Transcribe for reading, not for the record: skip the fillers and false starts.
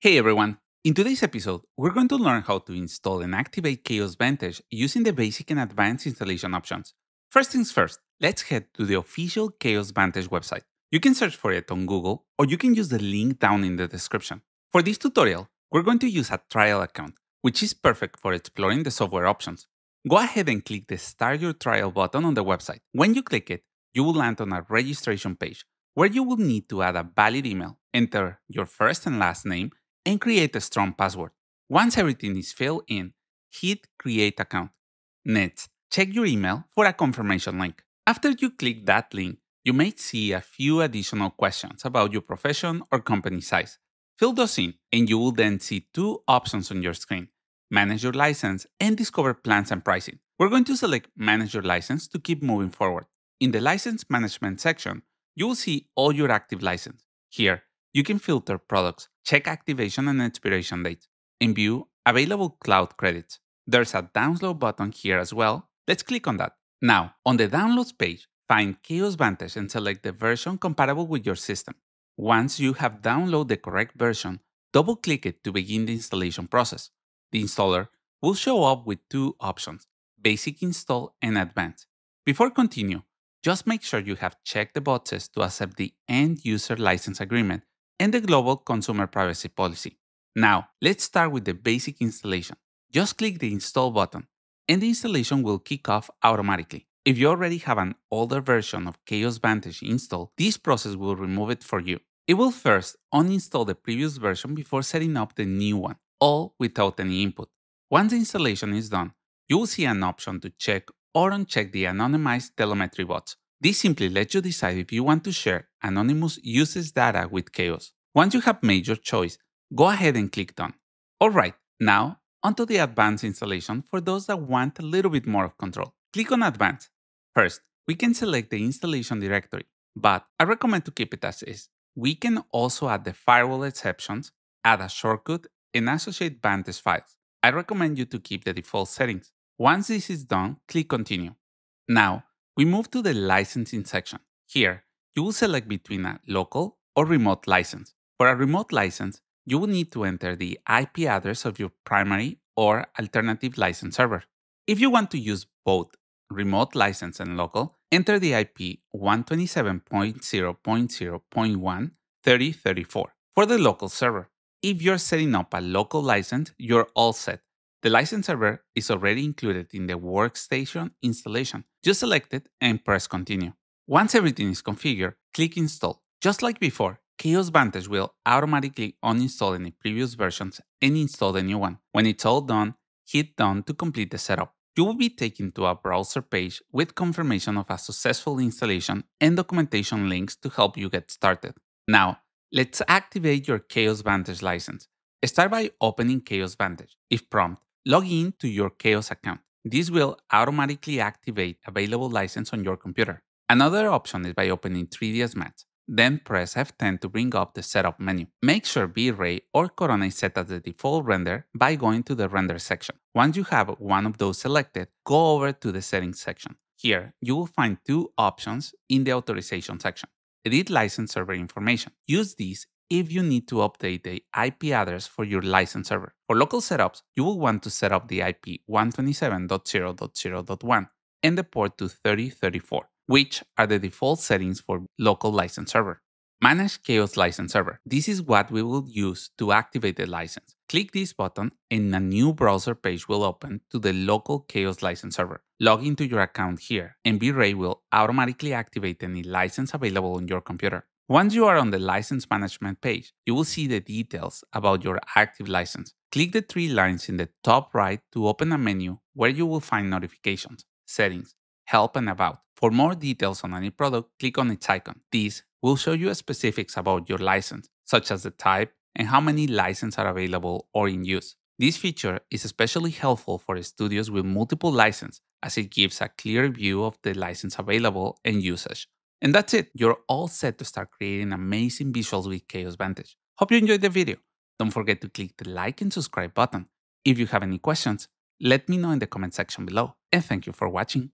Hey everyone! In today's episode, we're going to learn how to install and activate Chaos Vantage using the basic and advanced installation options. First things first, let's head to the official Chaos Vantage website. You can search for it on Google, or you can use the link down in the description. For this tutorial, we're going to use a trial account, which is perfect for exploring the software options. Go ahead and click the Start Your Trial button on the website. When you click it, you will land on a registration page, where you will need to add a valid email, enter your first and last name, and create a strong password. Once everything is filled in, hit Create Account. Next, check your email for a confirmation link. After you click that link, you may see a few additional questions about your profession or company size. Fill those in, and you will then see two options on your screen: Manage your license and Discover plans and pricing. We're going to select Manage your license to keep moving forward. In the License Management section, you will see all your active licenses. Here, you can filter products, check activation and expiration dates, and view available cloud credits. There's a download button here as well. Let's click on that. Now, on the Downloads page, find Chaos Vantage and select the version compatible with your system. Once you have downloaded the correct version, double-click it to begin the installation process. The installer will show up with two options: Basic Install and Advanced. Before continue, just make sure you have checked the boxes to accept the End-User License Agreement and the Global Consumer Privacy Policy. Now, let's start with the basic installation. Just click the Install button, and the installation will kick off automatically. If you already have an older version of Chaos Vantage installed, this process will remove it for you. It will first uninstall the previous version before setting up the new one, all without any input. Once the installation is done, you will see an option to check or uncheck the anonymized telemetry bots. This simply lets you decide if you want to share anonymous usage data with Chaos. Once you have made your choice, go ahead and click Done. Alright, now onto the advanced installation for those that want a little bit more of control. Click on Advanced. First, we can select the installation directory, but I recommend to keep it as is. We can also add the firewall exceptions, add a shortcut, and associate Vantage files. I recommend you to keep the default settings. Once this is done, click Continue. Now, we move to the licensing section. Here, you will select between a local or remote license. For a remote license, you will need to enter the IP address of your primary or alternative license server. If you want to use both remote license and local, enter the IP 127.0.0.1/3034 for the local server. If you're setting up a local license, you're all set. The license server is already included in the workstation installation. Just select it and press Continue. Once everything is configured, click Install. Just like before, Chaos Vantage will automatically uninstall any previous versions and install the new one. When it's all done, hit Done to complete the setup. You will be taken to a browser page with confirmation of a successful installation and documentation links to help you get started. Now, let's activate your Chaos Vantage license. Start by opening Chaos Vantage. If prompted, log in to your Chaos account. This will automatically activate available license on your computer. Another option is by opening 3ds Max. Then press F10 to bring up the setup menu. Make sure V-Ray or Corona is set as the default render by going to the Render section. Once you have one of those selected, go over to the Settings section. Here, you will find two options in the Authorization section. Edit License Server Information. Use these if you need to update the IP address for your license server. For local setups, you will want to set up the IP 127.0.0.1 and the port to 3034, which are the default settings for local license server. Manage Chaos License Server. This is what we will use to activate the license. Click this button and a new browser page will open to the local Chaos License Server. Log into your account here and V-Ray will automatically activate any license available on your computer. Once you are on the License Management page, you will see the details about your active license. Click the three lines in the top right to open a menu where you will find Notifications, Settings, Help and About. For more details on any product, click on its icon. This will show you specifics about your license, such as the type and how many licenses are available or in use. This feature is especially helpful for studios with multiple licenses, as it gives a clear view of the license available and usage. And that's it, you're all set to start creating amazing visuals with Chaos Vantage. Hope you enjoyed the video. Don't forget to click the like and subscribe button. If you have any questions, let me know in the comment section below. And thank you for watching.